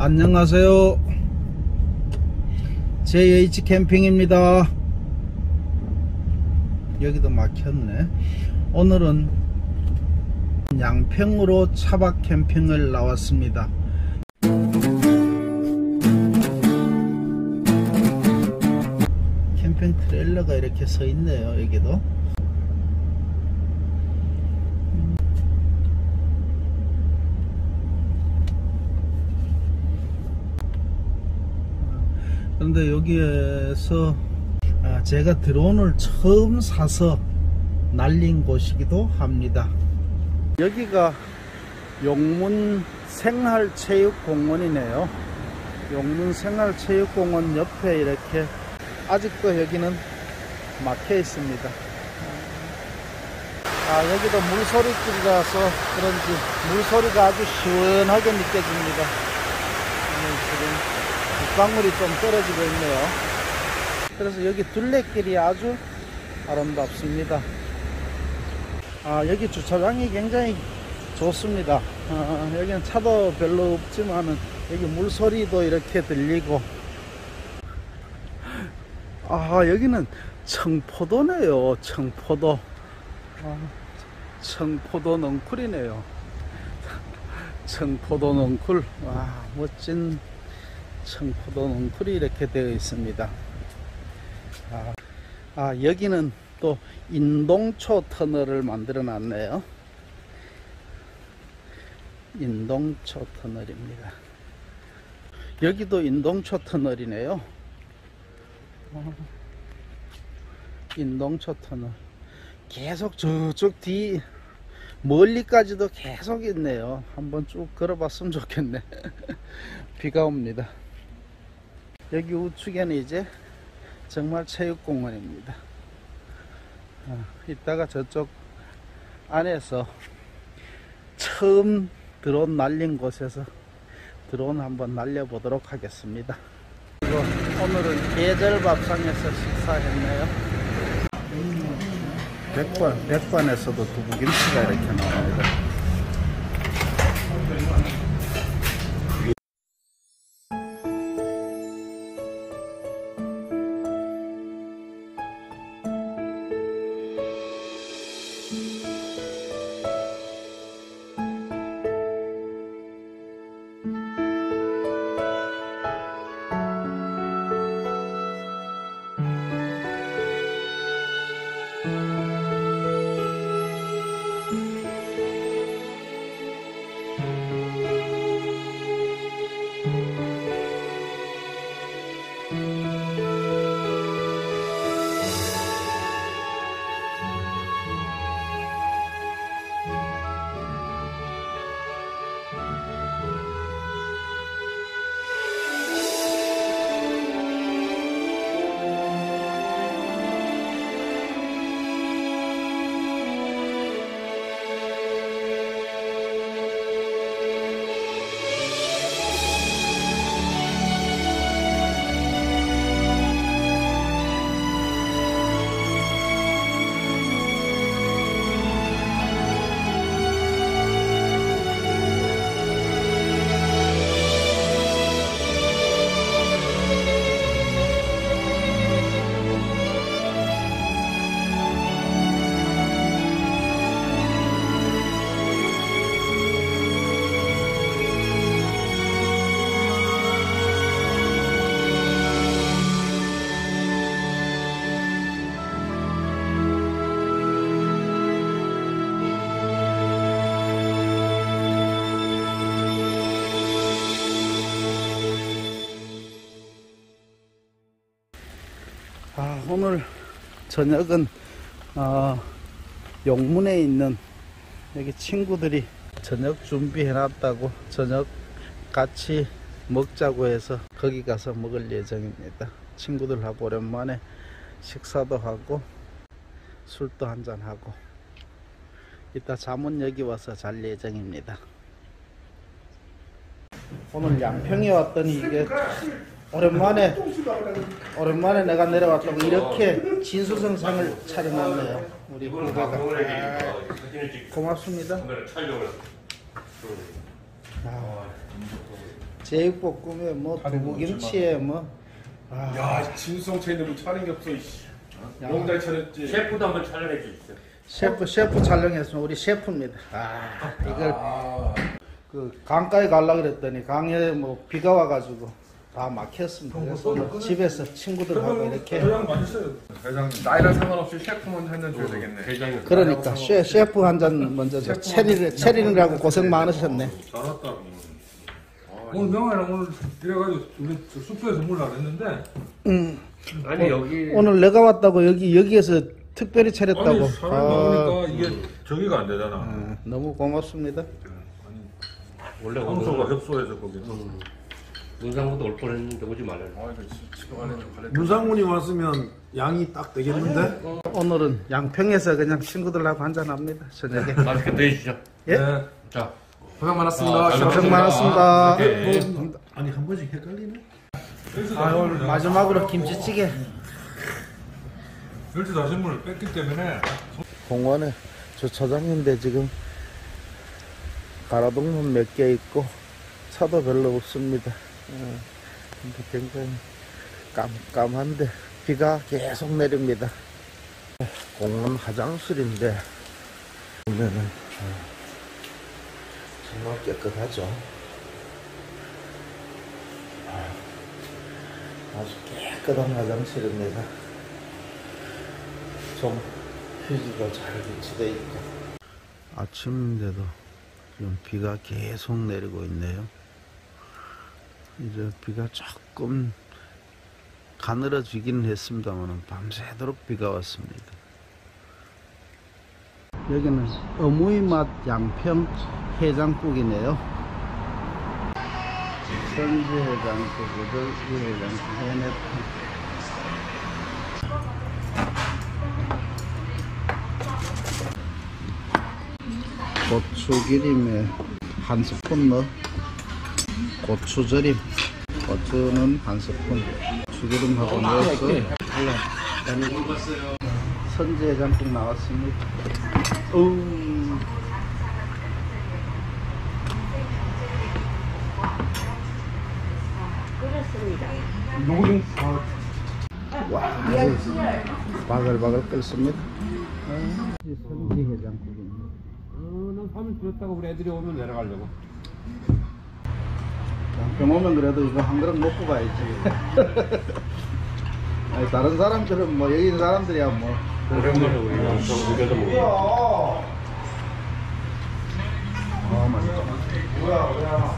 안녕하세요. JH 캠핑입니다. 여기도 막혔네. 오늘은 양평으로 차박 캠핑을 나왔습니다. 캠핑 트레일러가 이렇게 서 있네요. 여기도 그런데 여기에서 제가 드론을 처음 사서 날린 곳이기도 합니다. 여기가 용문생활체육공원이네요. 용문생활체육공원 옆에 이렇게 아직도 여기는 막혀 있습니다. 여기도 물소리길이라서 그런지 물소리가 아주 시원하게 느껴집니다. 지금 물방울이 좀 떨어지고 있네요. 그래서 여기 둘레길이 아주 아름답습니다. 여기 주차장이 굉장히 좋습니다. 여기는 차도 별로 없지만 여기 물소리도 이렇게 들리고, 여기는 청포도네요. 청포도. 청포도 넝쿨이네요. 청포도 넝쿨. 멋진 청포도 넝쿨이 이렇게 되어 있습니다. 여기는 또 인동초터널을 만들어 놨네요. 인동초터널입니다. 여기도 인동초터널이네요. 인동초터널 계속 저쪽 뒤 멀리까지도 계속 있네요. 한번 쭉 걸어 봤으면 좋겠네. 비가 옵니다. 여기 우측에는 이제 정말 체육공원입니다. 이따가 저쪽 안에서 처음 드론 날린 곳에서 드론 한번 날려보도록 하겠습니다. 그리고 오늘은 계절밥상에서 식사했네요. 백반에서도 두부김치가 이렇게 나옵니다. 오늘 저녁은 용문에 있는 여기 친구들이 저녁 준비해놨다고 저녁 같이 먹자고 해서 거기 가서 먹을 예정입니다. 친구들하고 오랜만에 식사도 하고 술도 한잔하고 이따 잠은 여기 와서 잘 예정입니다. 오늘 양평에 왔더니 이게 오랜만에 내가 내려왔다고 이렇게 진수성상을 차려놨네요. 우리 부부가 고맙습니다. 제육볶음에 뭐 두부김치에 뭐. 아. 야, 진수성 채널은 차린 게 없어. 너무 잘 차렸지. 셰프도 한번 촬영해 주십시오. 셰프 촬영했으면 우리 셰프입니다. 아, 이걸 그 강가에 가려고 그랬더니 강에 뭐 비가 와가지고 다 막혔습니다. 그래서 뭐 집에서 친구들하고 이렇게. 회장님 나이랑 상관없이 셰프만 한잔 줘야 되겠네. 회장님. 그러니까 셰프 한잔 먼저 체리느라고 고생 많으셨네. 잘했다. 오늘 명아랑 오늘 이래가지고 우리 숙소에서 물 안 했는데. 아니 여기 오늘 내가 왔다고 여기에서 특별히 차렸다고. 아니 사람 많으니까 이게 저기가 안 되잖아. 너무 고맙습니다. 아니 원래 황소가 협소해서 거기. 문상군도 올 뻔했는데 오지 말아요. 문상군이 왔으면 양이 딱 되겠는데? 아니, 오늘은 양평에서 그냥 친구들하고 한잔합니다. 저녁에. 맛있게 드시죠. 예. 네. 자 고생 많았습니다. 고생 많았습니다. 아니 한 번씩 헷갈리네. 아 오늘 마지막으로 김치찌개. 열두 다진물을 뺐기 때문에 공원에 주차장인데 지금 가로등문 몇 개 있고 차도 별로 없습니다. 근데 굉장히 깜깜한데 비가 계속 내립니다. 공원 화장실인데 보면은 정말 깨끗하죠. 아주 깨끗한 화장실입니다. 좀 휴지도 잘 비치되어 있고. 아침인데도 지금 비가 계속 내리고 있네요. 이제 비가 조금 가늘어지긴 했습니다만 밤새도록 비가 왔습니다. 여기는 어무이맛 양평 해장국이네요. 선지해장국, 우회장국, 해내탕. 고추기름에 한 스푼 넣어. 고추절임. 고추는 한 스푼. 고추기름하고 넣어서. 선지해장국 나왔습니다. 와, 바글바글 끓습니다. 선지해장국입니다. 난 밤을 줄였다가 우리 애들이 오면 내려가려고. 양평 오면 그래도 이거 한 그릇 먹고 가야지. 아니, 다른 사람들은 뭐 여기 있는 사람들이야 뭐. 오랜만에 우리가 우겨서 먹어. 아, 맛있다. 뭐야.